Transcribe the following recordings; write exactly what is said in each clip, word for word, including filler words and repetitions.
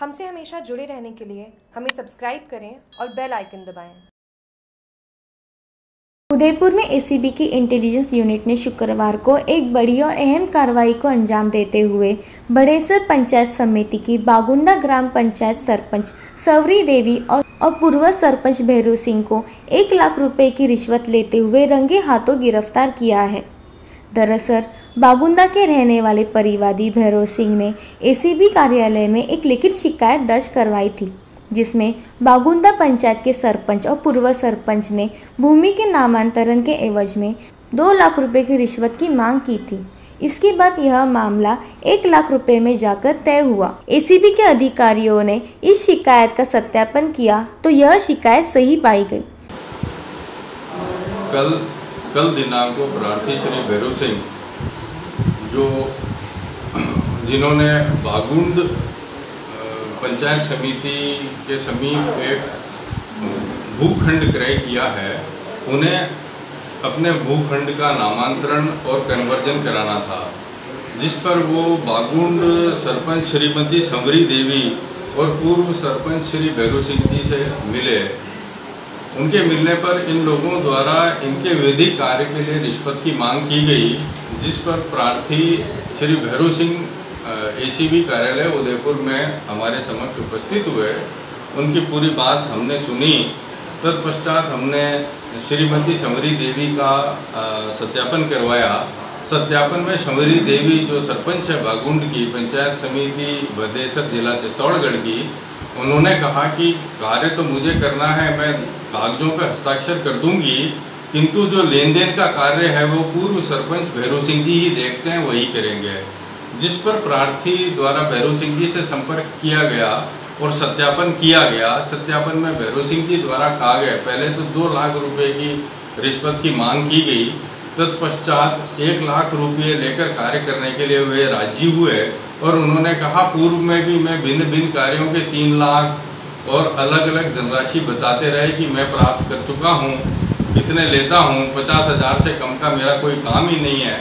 हमसे हमेशा जुड़े रहने के लिए हमें सब्सक्राइब करें और बेल आइकन दबाएं। उदयपुर में ए सी बी की इंटेलिजेंस यूनिट ने शुक्रवार को एक बड़ी और अहम कार्रवाई को अंजाम देते हुए भड़ेसर पंचायत समिति की बागुंडा ग्राम पंचायत सरपंच सवरी देवी और, और पूर्व सरपंच भैरू सिंह को एक लाख रुपए की रिश्वत लेते हुए रंगे हाथों गिरफ्तार किया है। दरअसल बागुंडा के रहने वाले परिवादी भैरू सिंह ने ए सी बी कार्यालय में एक लिखित शिकायत दर्ज करवाई थी, जिसमें बागुंडा पंचायत के सरपंच और पूर्व सरपंच ने भूमि के नामांतरण के एवज में दो लाख रुपए की रिश्वत की मांग की थी। इसके बाद यह मामला एक लाख रुपए में जाकर तय हुआ। ए सी बी के अधिकारियों ने इस शिकायत का सत्यापन किया तो यह शिकायत सही पाई गई। कल कल दिनांक को प्रार्थी श्री भैरू सिंह जो जिन्होंने बागुंड पंचायत समिति के समीप एक भूखंड क्रय किया है, उन्हें अपने भूखंड का नामांतरण और कन्वर्जन कराना था, जिस पर वो बागुंड सरपंच श्रीमती संवरी देवी और पूर्व सरपंच श्री भैरू सिंह जी से मिले। उनके मिलने पर इन लोगों द्वारा इनके विधिक कार्य के लिए रिश्वत की मांग की गई, जिस पर प्रार्थी Shri Bhairu Singh A C B कार्यालय उदयपुर में हमारे समक्ष उपस्थित हुए। उनकी पूरी बात हमने सुनी, तत्पश्चात हमने श्रीमती संवरी देवी का सत्यापन करवाया। सत्यापन में संवरी देवी जो सरपंच है बागुंड की पंचायत समिति भदेसर जिला चित्तौड़गढ़ की, उन्होंने कहा कि कार्य तो मुझे करना है, मैं कागजों पर हस्ताक्षर कर दूंगी, किंतु जो लेन देन का कार्य है वो पूर्व सरपंच भैरू सिंह जी ही देखते हैं, वही करेंगे। जिस पर प्रार्थी द्वारा भैरू सिंह जी से संपर्क किया गया और सत्यापन किया गया। सत्यापन में भैरू सिंह जी द्वारा कहा गया पहले तो दो लाख रुपए की रिश्वत की मांग की गई, तत्पश्चात एक लाख रुपये लेकर कार्य करने के लिए वे राजी हुए और उन्होंने कहा पूर्व में भी मैं भिन्न भिन्न कार्यों के तीन लाख और अलग अलग धनराशि बताते रहे कि मैं प्राप्त कर चुका हूँ, इतने लेता हूँ, पचास हज़ार से कम का मेरा कोई काम ही नहीं है,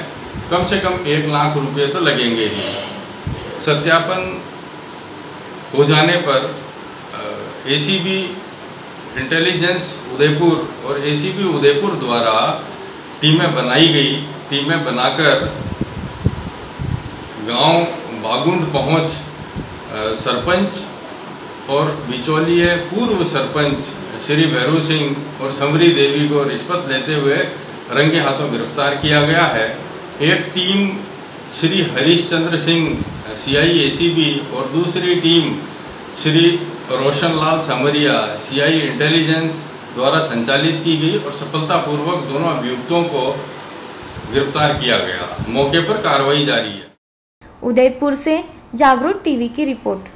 कम से कम एक लाख रुपये तो लगेंगे ही। सत्यापन हो जाने पर A C B intelligence Udaipur और ए सी बी उदयपुर द्वारा टीमें बनाई गई। टीमें बनाकर गांव बागुंड पहुंच सरपंच और बिचौलिए पूर्व सरपंच श्री भैरू सिंह और संवरी देवी को रिश्वत लेते हुए रंगे हाथों गिरफ्तार किया गया है। एक team Shri Harish Chandra Singh C I A C B और दूसरी टीम श्री रोशन लाल समरिया सी आई इंटेलिजेंस द्वारा संचालित की गई और सफलतापूर्वक दोनों अभियुक्तों को गिरफ्तार किया गया। मौके पर कार्रवाई जारी है। उदयपुर से जागरूक टीवी की रिपोर्ट।